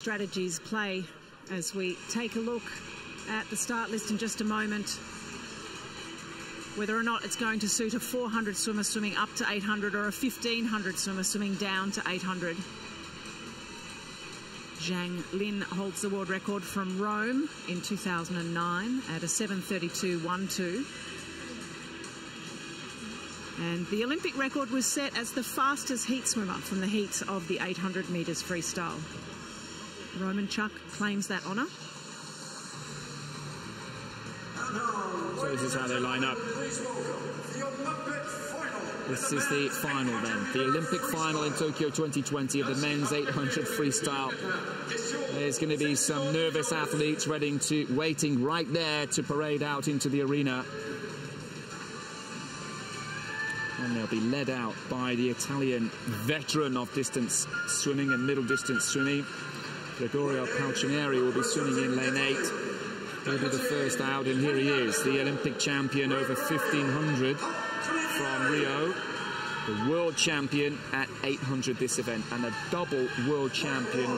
Strategies play as we take a look at the start list in just a moment. Whether or not it's going to suit a 400 swimmer swimming up to 800 or a 1500 swimmer swimming down to 800. Zhang Lin holds the world record from Rome in 2009 at a 7:32.12. And the Olympic record was set as the fastest heat swimmer from the heats of the 800 metres freestyle. Romanchuk claims that honour. So this is how they line up. This is the final then, the Olympic final in Tokyo 2020 of the men's 800 freestyle. There's going to be some nervous athletes waiting right there to parade out into the arena. And they'll be led out by the Italian veteran of distance swimming and middle distance swimming. Gregorio Paltrinieri will be swimming in lane 8. He'll be the first out, and here he is, the Olympic champion over 1500 from Rio, the world champion at 800 this event, and a double world champion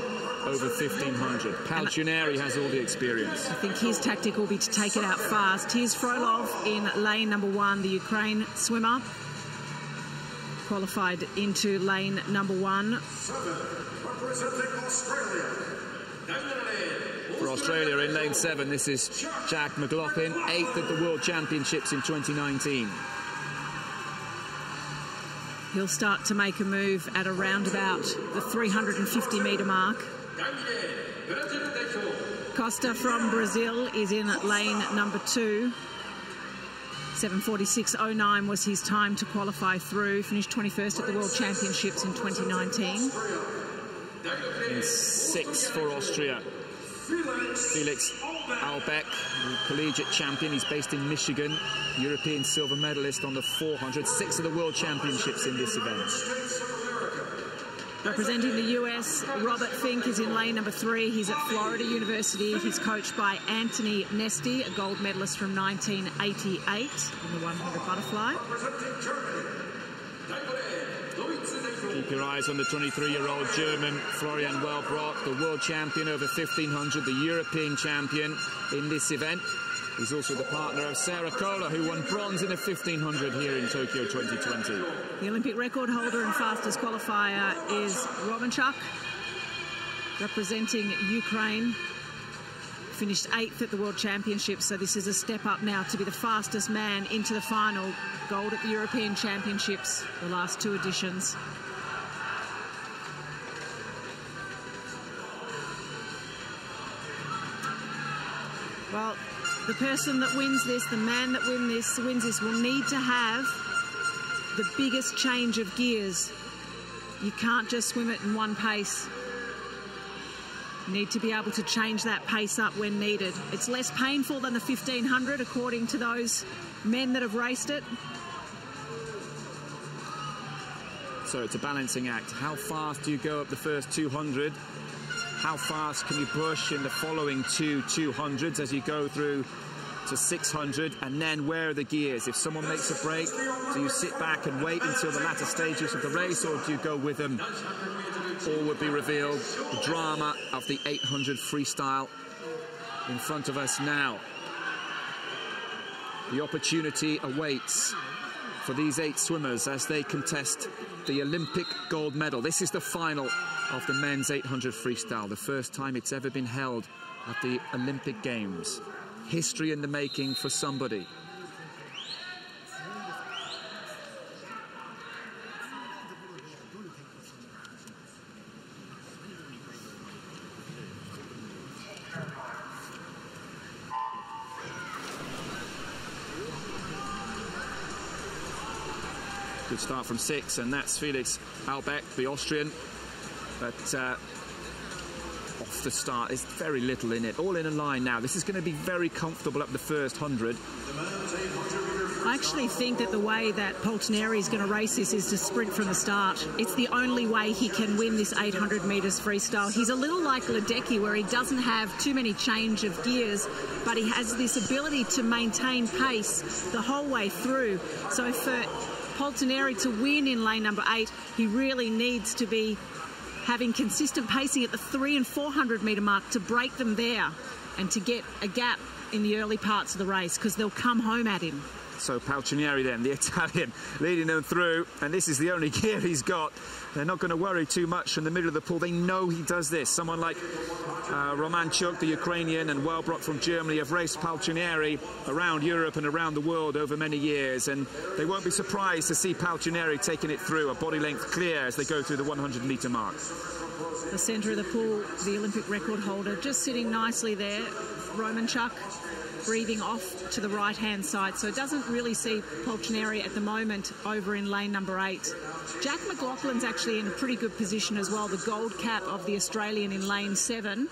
over 1500. Paltrinieri has all the experience. I think his tactic will be to take it out fast. Here's Frolov in lane number 1, the Ukraine swimmer, qualified into lane number 1. For Australia in lane 7, this is Jack McLaughlin, 8th at the World Championships in 2019. He'll start to make a move at around about the 350 metre mark. Costa from Brazil is in lane number 2. 7:46.09 was his time to qualify through, finished 21st at the World Championships in 2019. And 6 for Austria. Felix Albeck, the collegiate champion, he's based in Michigan, European silver medalist on the 400, 6 of the World Championships in this event. Representing the US, Robert Finke is in lane number 3. He's at Florida University. He's coached by Anthony Nesty, a gold medalist from 1988 on the 100 butterfly. Keep your eyes on the 23-year-old German Florian Wellbrock, the world champion over 1500, the European champion in this event. He's also the partner of Sarah Kohler, who won bronze in the 1500 here in Tokyo 2020. The Olympic record holder and fastest qualifier is Romanchuk, representing Ukraine. Finished 8th at the World Championships, so this is a step up now to be the fastest man into the final. Gold at the European Championships, the last 2 editions. Well, the person that wins this, the man that wins this will need to have the biggest change of gears. You can't just swim it in one pace. Need to be able to change that pace up when needed. It's less painful than the 1500, according to those men that have raced it. So it's a balancing act. How fast do you go up the first 200? How fast can you push in the following two 200s as you go through to 600? And then where are the gears? If someone makes a break, do you sit back and wait until the latter stages of the race, or do you go with them? All would be revealed. The drama of the 800 freestyle in front of us now. The opportunity awaits for these 8 swimmers as they contest the Olympic gold medal. This is the final of the men's 800 freestyle, the first time it's ever been held at the Olympic Games. History in the making for somebody. Good start from 6, and that's Felix Albeck, the Austrian. But off the start, there's very little in it. All in a line now. This is going to be very comfortable up the first 100. I actually think that the way that Paltrinieri is going to race this is to sprint from the start. It's the only way he can win this 800 metres freestyle. He's a little like Ledecky, where he doesn't have too many change of gears, but he has this ability to maintain pace the whole way through. So for Paltrinieri to win in lane number 8, he really needs to be having consistent pacing at the 300- and 400-metre mark to break them there and to get a gap in the early parts of the race, because they'll come home at him. So Paltrinieri then, the Italian, leading them through, and this is the only gear he's got. They're not going to worry too much from the middle of the pool. They know he does this. Someone like Romanchuk, the Ukrainian, and Wellbrock from Germany have raced Paltrinieri around Europe and around the world over many years, and they won't be surprised to see Paltrinieri taking it through, a body length clear as they go through the 100-metre mark. The centre of the pool, the Olympic record holder, just sitting nicely there. Romanchuk breathing off to the right-hand side, so it doesn't really see Paltrinieri at the moment over in lane number 8. Jack McLaughlin's actually in a pretty good position as well, the gold cap of the Australian in lane 7.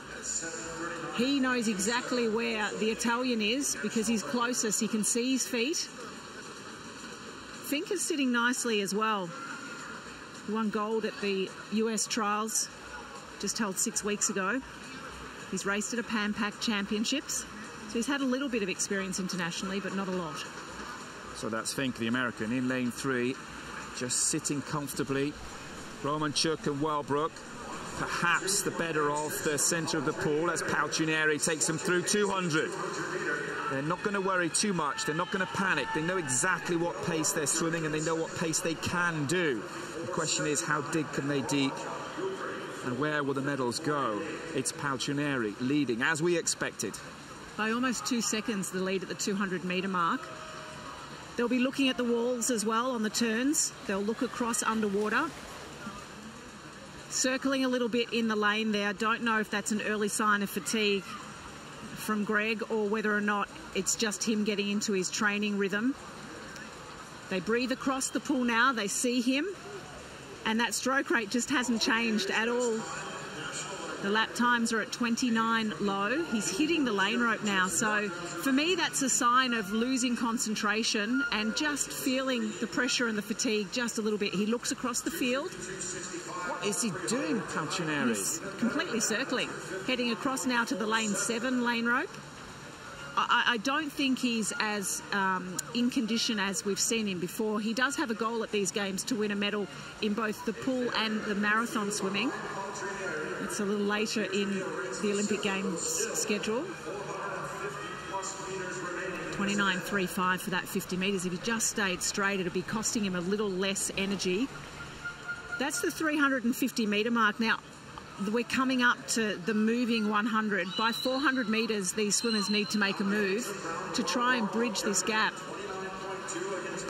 He knows exactly where the Italian is because he's closest. He can see his feet. Finke is sitting nicely as well. Won gold at the US trials, just held 6 weeks ago. He's raced at a Pan Pac Championships, so he's had a little bit of experience internationally, but not a lot. So that's Finke, the American, in lane 3, just sitting comfortably. Romanchuk and Wellbrock, perhaps the better of the centre of the pool as Paltrinieri takes them through 200. They're not going to worry too much. They're not going to panic. They know exactly what pace they're swimming, and they know what pace they can do. The question is, how deep can they deep? And where will the medals go? It's Paltrinieri leading, as we expected. By almost 2 seconds, the lead at the 200-metre mark. They'll be looking at the walls as well on the turns. They'll look across underwater. Circling a little bit in the lane there. Don't know if that's an early sign of fatigue from Greg or whether or not it's just him getting into his training rhythm. They breathe across the pool now. They see him. And that stroke rate just hasn't changed at all. The lap times are at 29 low. He's hitting the lane rope now. So for me, that's a sign of losing concentration and just feeling the pressure and the fatigue just a little bit. He looks across the field. What is he doing, Paltrinieri? He's completely circling. Heading across now to the lane 7 lane rope. I don't think he's as in condition as we've seen him before. He does have a goal at these games to win a medal in both the pool and the marathon swimming. It's a little later in the Olympic Games schedule. 29.35 for that 50 metres. If he just stayed straight, it would be costing him a little less energy. That's the 350-metre mark. Now, we're coming up to the moving 100. By 400 metres, these swimmers need to make a move to try and bridge this gap.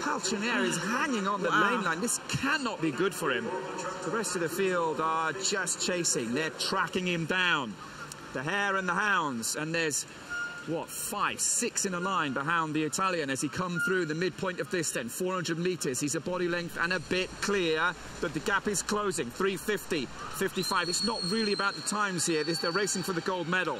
Paltrinieri is hanging on the lane line. This cannot be good for him. The rest of the field are just chasing. They're tracking him down. The hare and the hounds. And there's, what, 5, 6 in a line behind the Italian as he comes through the midpoint of this then. 400 metres. He's a body length and a bit clear, but the gap is closing. 350, 55. It's not really about the times here. They're racing for the gold medal.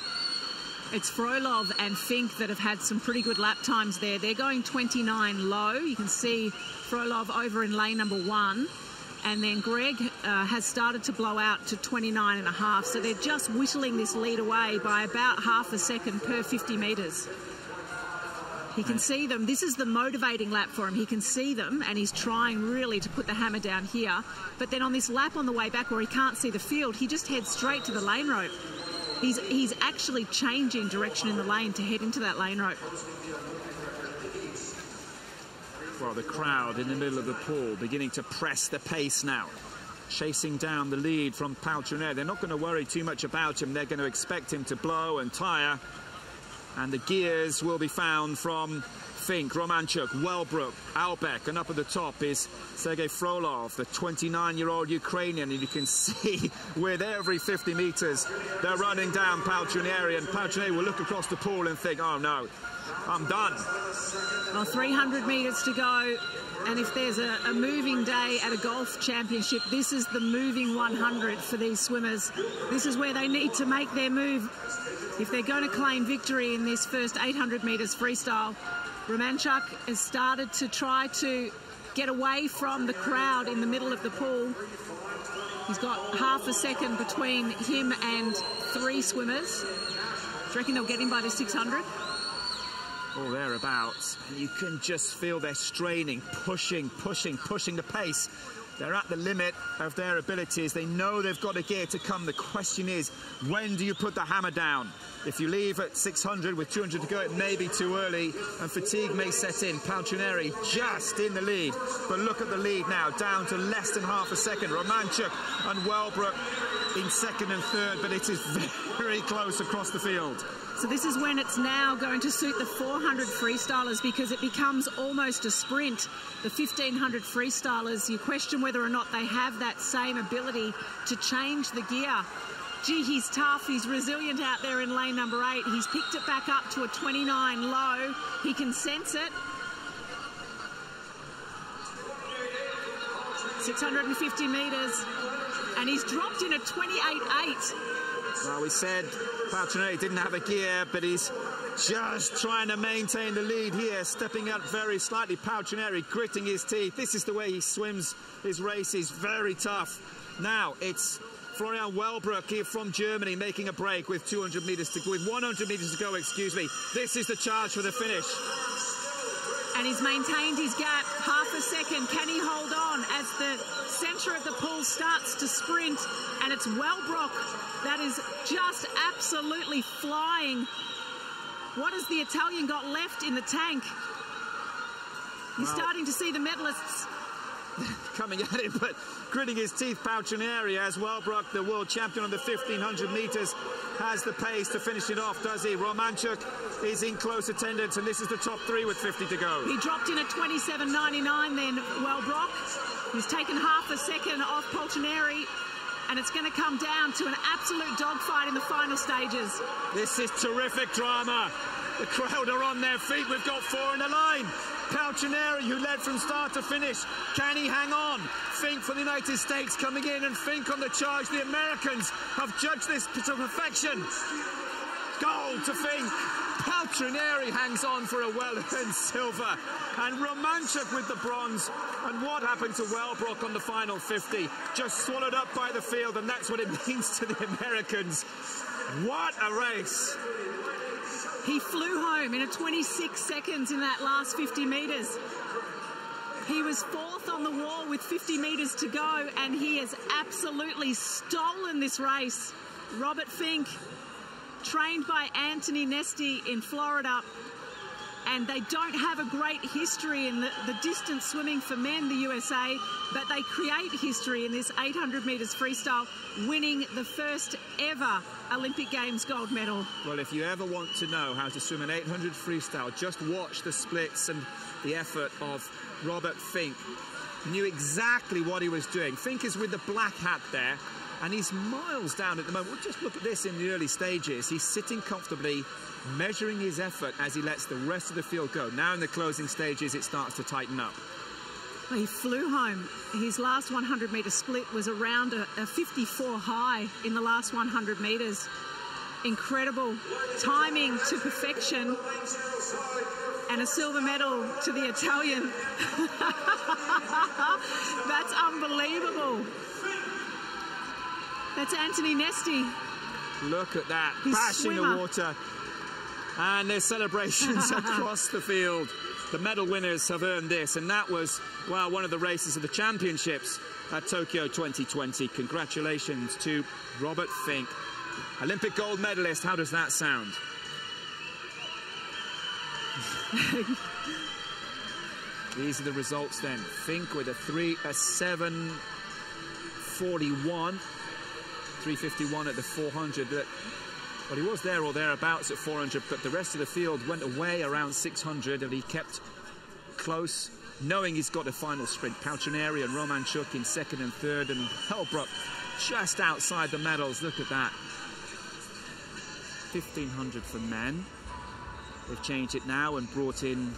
It's Frolov and Finke that have had some pretty good lap times there. They're going 29 low. You can see Frolov over in lane number 1. And then Greg has started to blow out to 29.5. So they're just whittling this lead away by about half a second per 50 metres. He can see them. This is the motivating lap for him. He can see them, and he's trying really to put the hammer down here. But then on this lap on the way back where he can't see the field, he just heads straight to the lane rope. He's actually changing direction in the lane to head into that lane rope. Well, the crowd in the middle of the pool beginning to press the pace now. Chasing down the lead from Paltrinieri. They're not going to worry too much about him. They're going to expect him to blow and tire. And the gears will be found from Finke, Romanchuk, Wellbrook, Albeck, and up at the top is Sergii Frolov, the 29-year-old Ukrainian, and you can see with every 50 metres they're running down Paltrinieri, and Paltrinieri will look across the pool and think, oh no, I'm done. Well, 300 metres to go, and if there's a moving day at a golf championship, this is the moving 100 for these swimmers. This is where they need to make their move. If they're going to claim victory in this first 800 metres freestyle, Romanchuk has started to try to get away from the crowd in the middle of the pool. He's got half a second between him and 3 swimmers. Do you reckon they'll get him by the 600? Or thereabouts. And you can just feel they're straining, pushing the pace. They're at the limit of their abilities. They know they've got a gear to come. The question is, when do you put the hammer down? If you leave at 600 with 200 to go, it may be too early, and fatigue may set in. Paltrinieri just in the lead, but look at the lead now, down to less than half a second. Romanchuk and Wellbrock in second and third, but it is very close across the field. So this is when it's now going to suit the 400 freestylers, because it becomes almost a sprint. The 1500 freestylers, you question whether or not they have that same ability to change the gear. Gee, he's tough, he's resilient out there in lane number 8. He's picked it back up to a 29 low. He can sense it. 650 metres, and he's dropped in a 28.8. Well, we said Paltrinieri didn't have a gear, but he's just trying to maintain the lead here, stepping up very slightly. Paltrinieri gritting his teeth. This is the way he swims his race. He's very tough. Now it's Florian Wellbrock here from Germany making a break with 100 metres to go, excuse me. This is the charge for the finish. And he's maintained his gap, half a second. Can he hold on as the centre of the pool starts to sprint? And it's Wellbrock that is just absolutely flying. What has the Italian got left in the tank? You're starting to see the medalists coming at him, but gritting his teeth. Paltrinieri, as Wellbrock, the world champion on the 1500 metres, has the pace to finish it off, does he? Romanchuk is in close attendance, and this is the top three with 50 to go. He dropped in at 27.99 then, Wellbrock. He's taken half a second off Paltrinieri, and it's going to come down to an absolute dogfight in the final stages. This is terrific drama. The crowd are on their feet. We've got four in the line. Paltrinieri, who led from start to finish, can he hang on? Finke for the United States coming in, and Finke on the charge. The Americans have judged this to perfection. Goal to Finke. Paltrinieri hangs on for a well-earned silver, and Romanchuk with the bronze. And what happened to Wellbrock on the final 50? Just swallowed up by the field, and that's what it means to the Americans. What a race! He flew home in a 26 seconds in that last 50 metres. He was fourth on the wall with 50 metres to go, and he has absolutely stolen this race. Robert Finke, trained by Anthony Nesty in Florida, and they don't have a great history in the distance swimming for men, the USA, but they create history in this 800 metres freestyle, winning the first ever Olympic Games gold medal. Well, if you ever want to know how to swim an 800 freestyle, just watch the splits and the effort of Robert Finke. Knew exactly what he was doing. Finke is with the black hat there, and he's miles down at the moment. We'll just look at this in the early stages. He's sitting comfortably, measuring his effort as he lets the rest of the field go. Now in the closing stages, it starts to tighten up. Well, he flew home. His last 100-metre split was around a 54 high in the last 100 metres. Incredible timing to perfection. And a silver medal to the Italian. That's unbelievable. That's Anthony Nesty. Look at that, bashing the water. And there's celebrations across the field. The medal winners have earned this, and that was, well, one of the races of the championships at Tokyo 2020. Congratulations to Robert Finke, Olympic gold medalist. How does that sound? These are the results then. Finke with a 7:41. 3:51 at the 400, but well, he was there or thereabouts at 400, but the rest of the field went away around 600, and he kept close, knowing he's got a final sprint. Paltrinieri and Romanchuk in second and third, and Wellbrock just outside the medals. Look at that. 1500 for men. They've changed it now and brought in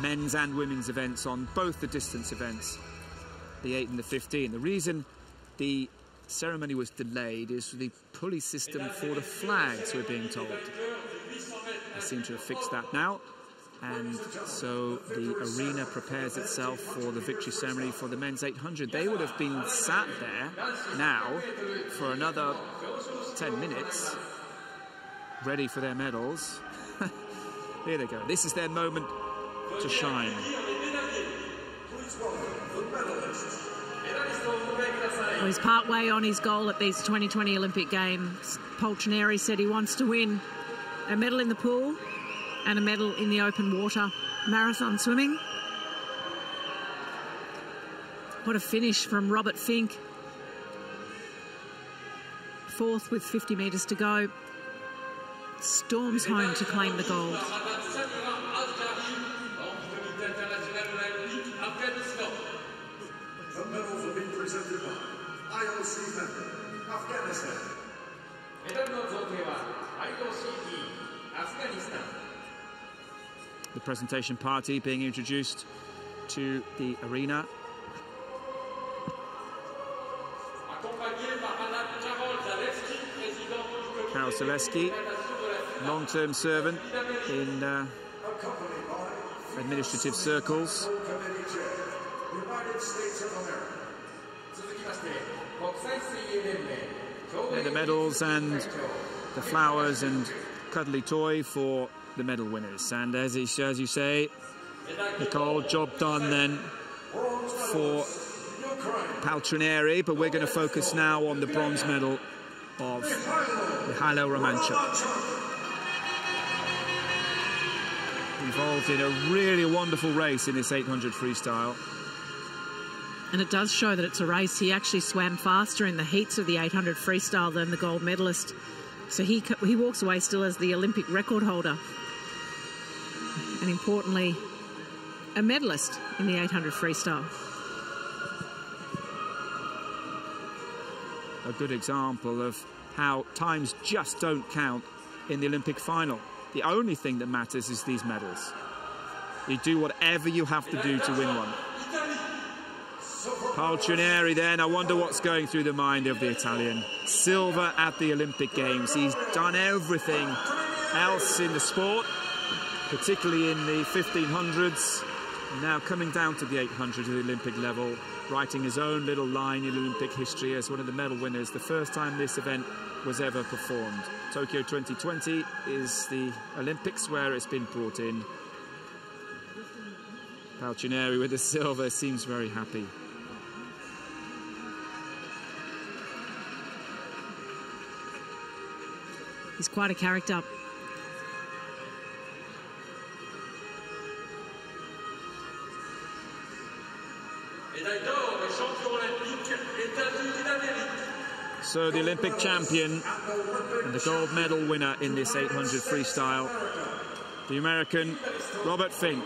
men's and women's events on both the distance events, the 8 and the 15. The reason the ceremony was delayed is the pulley system for the flags, we're being told. They seem to have fixed that now, and so the arena prepares itself for the victory ceremony for the men's 800. They would have been sat there now for another 10 minutes, ready for their medals. Here they go. This is their moment to shine. Well, he's part way on his goal at these 2020 Olympic Games. Paltrinieri said he wants to win a medal in the pool and a medal in the open water marathon swimming. What a finish from Robert Finke. Fourth with 50 metres to go. Storms home to claim the gold. The medals are being presented by IOC member, Afghanistan. The presentation party being introduced to the arena. Karol Zaleski, long-term servant in administrative circles. And the medals and the flowers and cuddly toy for the medal winners. And as you say, Nicole, job done then for Paltrinieri, but we're going to focus now on the bronze medal of Mykhalio Romanchuk. Involved in a really wonderful race in this 800 freestyle. And it does show that it's a race. He actually swam faster in the heats of the 800 freestyle than the gold medalist. So he walks away still as the Olympic record holder. And importantly, a medalist in the 800 freestyle. A good example of how times just don't count in the Olympic final. The only thing that matters is these medals. You do whatever you have to do to win one. Paltrinieri then, I wonder what's going through the mind of the Italian. Silver at the Olympic Games. He's done everything else in the sport, particularly in the 1500s. Now coming down to the 800 at the Olympic level, writing his own little line in Olympic history as one of the medal winners, the first time this event was ever performed. Tokyo 2020 is the Olympics where it's been brought in. Paltrinieri with the silver seems very happy. He's quite a character. So the Olympic champion and the gold medal winner in this 800 freestyle, the American Robert Finke.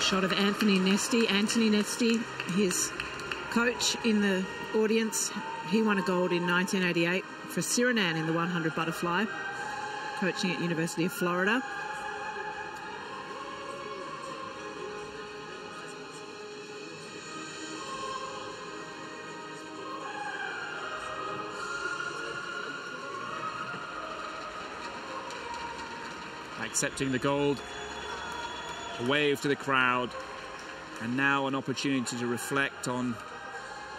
Shot of Anthony Nesty. Anthony Nesty, his coach in the audience, he won a gold in 1988 for Suriname in the 100 butterfly, coaching at University of Florida. Accepting the gold. A wave to the crowd, and now an opportunity to reflect on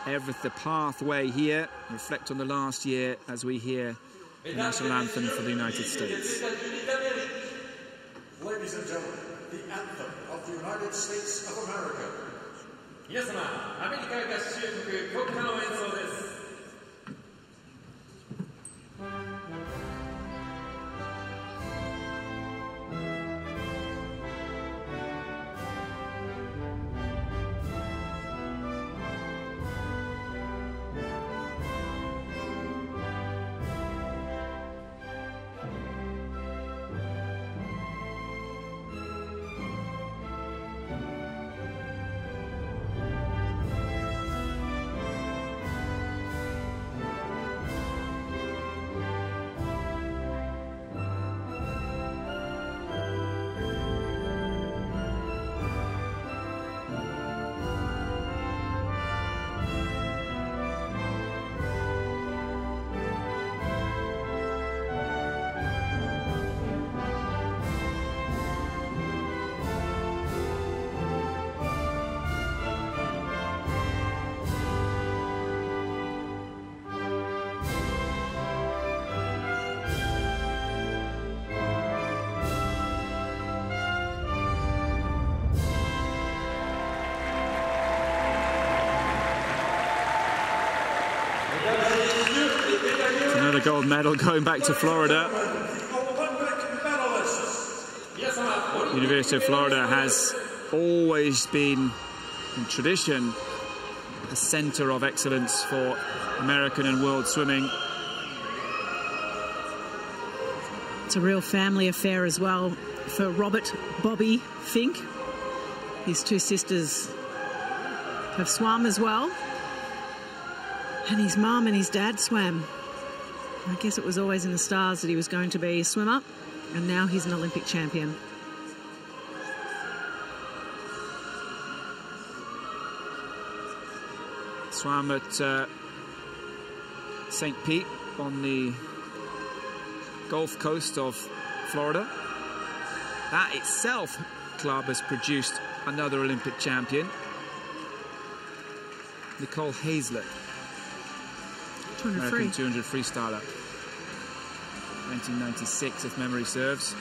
the pathway here, reflect on the last year as we hear the national anthem for the United States. Ladies and gentlemen, the anthem of the United States of America. Yes, ma'am. gold medal going back to Florida. University of Florida has always been, in tradition, a center of excellence for American and world swimming. It's a real family affair as well for Robert Bobby Finke. His two sisters have swum as well. And his mum and his dad swam. I guess it was always in the stars that he was going to be a swimmer, and now he's an Olympic champion. Swam at St. Pete on the Gulf Coast of Florida. That itself, club, has produced another Olympic champion, Nicole Haislett, American 200 freestyler, 1996 if memory serves.